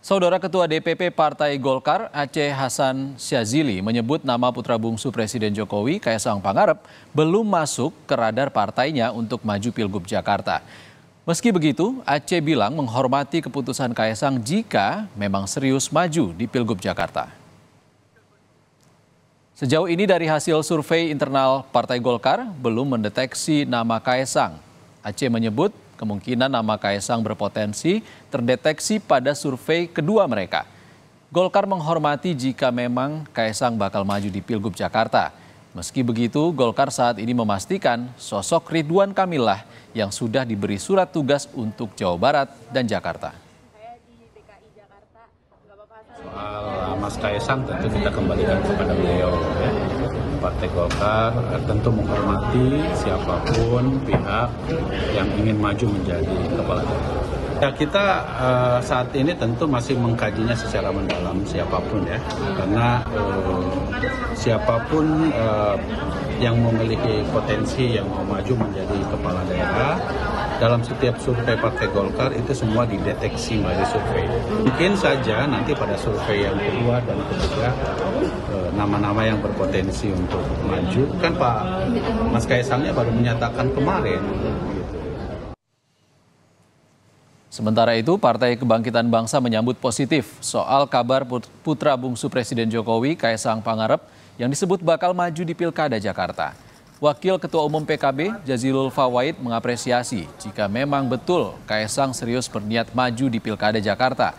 Saudara Ketua DPP Partai Golkar Aceh Hasan Syazili menyebut nama putra bungsu Presiden Jokowi, Kaesang Pangarep, belum masuk ke radar partainya untuk maju Pilgub Jakarta. Meski begitu, Aceh bilang menghormati keputusan Kaesang jika memang serius maju di Pilgub Jakarta. Sejauh ini dari hasil survei internal Partai Golkar belum mendeteksi nama Kaesang. Aceh menyebut kemungkinan nama Kaesang berpotensi terdeteksi pada survei kedua mereka. Golkar menghormati jika memang Kaesang bakal maju di Pilgub Jakarta. Meski begitu, Golkar saat ini memastikan sosok Ridwan Kamil lah yang sudah diberi surat tugas untuk Jawa Barat dan Jakarta. Soal Mas Kaesang tentu kita kembalikan kepada beliau. Partai Golkar tentu menghormati siapapun pihak yang ingin maju menjadi kepala daerah. Ya, kita saat ini tentu masih mengkajinya secara mendalam siapapun ya, karena siapapun yang memiliki potensi yang mau maju menjadi kepala daerah dalam setiap survei Partai Golkar itu semua dideteksi melalui survei. Mungkin saja nanti pada survei yang kedua dan ketiga nama-nama yang berpotensi untuk maju, kan Pak Mas Kaesangnya baru menyatakan kemarin. Sementara itu, Partai Kebangkitan Bangsa menyambut positif soal kabar putra bungsu Presiden Jokowi, Kaesang Pangarep, yang disebut bakal maju di Pilkada Jakarta. Wakil Ketua Umum PKB, Jazilul Fawait, mengapresiasi jika memang betul Kaesang serius berniat maju di Pilkada Jakarta.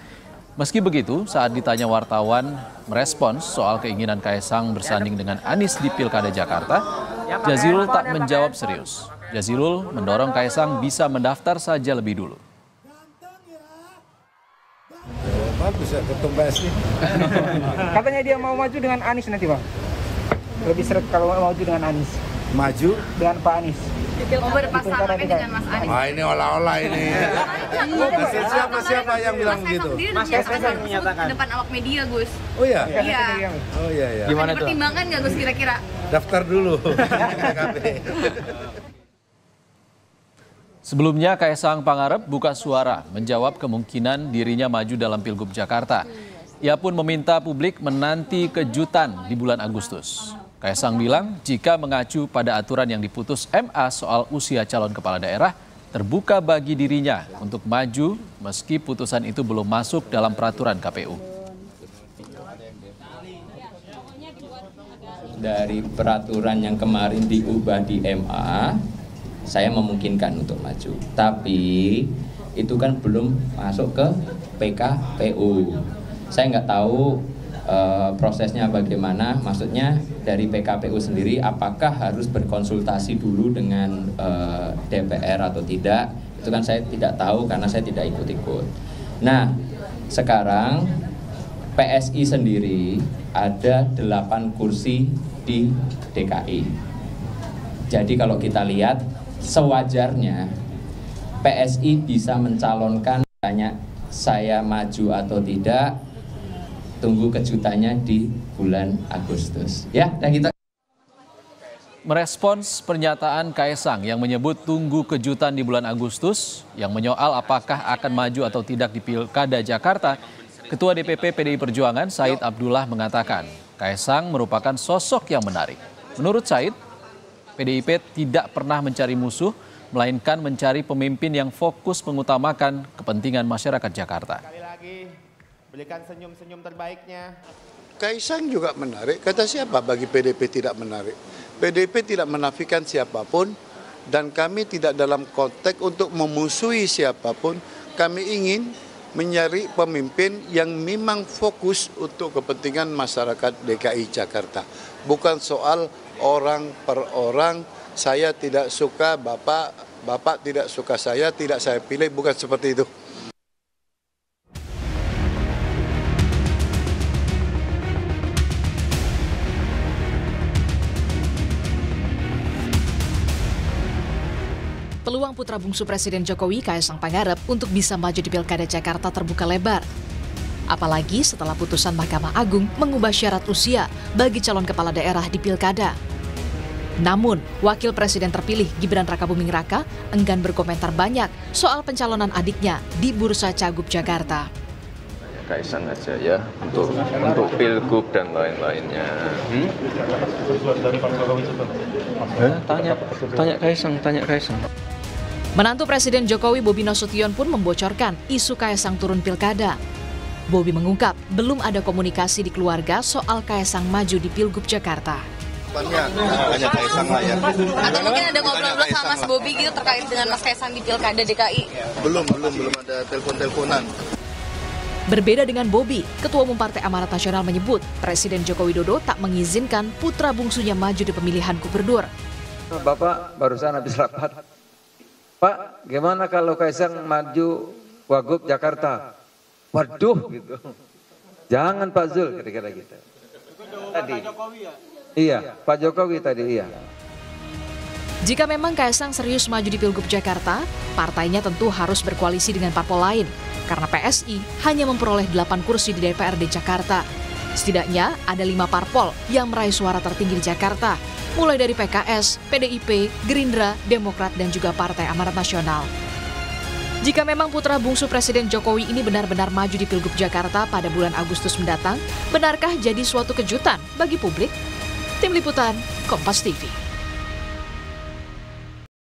Meski begitu, saat ditanya wartawan merespons soal keinginan Kaesang bersanding dengan Anies di Pilkada Jakarta, Jazilul tak menjawab serius. Jazilul mendorong Kaesang bisa mendaftar saja lebih dulu. Bagus ya, ketum PSI. Katanya dia mau maju dengan Anies nanti, Bang. Lebih seret kalau mau maju dengan Anies. Maju dengan Pak Anies. Oh, berpasangannya dengan Mas Anies. Wah, ini olah-olah ini. Siapa yang bilang gitu? Mas Kaesang menyatakan depan awak media, Gus. Oh iya? Iya. Oh iya ya. Gimana tuh? Pertimbangan nggak, Gus, kira-kira? Daftar dulu. Sebelumnya Kaesang Pangarep buka suara menjawab kemungkinan dirinya maju dalam Pilgub Jakarta. Ia pun meminta publik menanti kejutan di bulan Agustus. Kaesang bilang jika mengacu pada aturan yang diputus MA soal usia calon kepala daerah, terbuka bagi dirinya untuk maju meski putusan itu belum masuk dalam peraturan KPU. Dari peraturan yang kemarin diubah di MA, saya memungkinkan untuk maju, tapi itu kan belum masuk ke PKPU. Saya nggak tahu prosesnya bagaimana, maksudnya dari PKPU sendiri apakah harus berkonsultasi dulu dengan DPR atau tidak, itu kan saya tidak tahu karena saya tidak ikut-ikut. Nah, sekarang PSI sendiri ada 8 kursi di DKI. Jadi kalau kita lihat, sewajarnya PSI bisa mencalonkan, tanya saya maju atau tidak, tunggu kejutannya di bulan Agustus. Ya, dan kita merespons pernyataan Kaesang yang menyebut tunggu kejutan di bulan Agustus, yang menyoal apakah akan maju atau tidak di Pilkada Jakarta, Ketua DPP PDI Perjuangan Said Abdullah mengatakan Kaesang merupakan sosok yang menarik. Menurut Said, PDIP tidak pernah mencari musuh, melainkan mencari pemimpin yang fokus mengutamakan kepentingan masyarakat Jakarta. Sekali lagi, berikan senyum-senyum terbaiknya. Kaesang juga menarik, kata siapa bagi PDIP tidak menarik. PDIP tidak menafikan siapapun dan kami tidak dalam konteks untuk memusuhi siapapun. Kami ingin mencari pemimpin yang memang fokus untuk kepentingan masyarakat DKI Jakarta. Bukan soal orang per orang, saya tidak suka Bapak, Bapak tidak suka saya, tidak saya pilih, bukan seperti itu. Peluang putra bungsu Presiden Jokowi, Kaesang Pangarep, untuk bisa maju di Pilkada Jakarta terbuka lebar. Apalagi setelah putusan Mahkamah Agung mengubah syarat usia bagi calon kepala daerah di Pilkada. Namun, Wakil Presiden terpilih Gibran Rakabuming Raka enggan berkomentar banyak soal pencalonan adiknya di Bursa Cagup Jakarta. Kaesang aja ya, untuk Pilgub dan lain-lainnya. Tanya Kaesang. Menantu Presiden Jokowi Bobi Nasution pun membocorkan isu Kaesang turun pilkada. Bobi mengungkap belum ada komunikasi di keluarga soal Kaesang maju di Pilgub Jakarta. Hanya Kaesang lah ya. Atau mungkin ada ngobrol-ngobrol sama Mas Bobi gitu terkait dengan Mas Kaesang di Pilkada DKI? Belum ada telepon-teleponan. Berbeda dengan Bobi, Ketua Umum Partai Amanat Nasional menyebut Presiden Joko Widodo tak mengizinkan putra bungsunya maju di pemilihan gubernur. Bapak barusan habis rapat. Pak, gimana kalau Kaesang maju Wagub Jakarta? Waduh gitu. Jangan Pak Zul, kira-kira gitu. Tadi. Iya, Pak Jokowi tadi, iya. Jika memang Kaesang serius maju di Pilgub Jakarta, partainya tentu harus berkoalisi dengan parpol lain, karena PSI hanya memperoleh 8 kursi di DPRD Jakarta. Setidaknya ada 5 parpol yang meraih suara tertinggi di Jakarta, mulai dari PKS, PDIP, Gerindra, Demokrat, dan juga Partai Amanat Nasional. Jika memang putra bungsu Presiden Jokowi ini benar-benar maju di Pilgub Jakarta pada bulan Agustus mendatang, benarkah jadi suatu kejutan bagi publik? Tim Liputan, Kompas TV.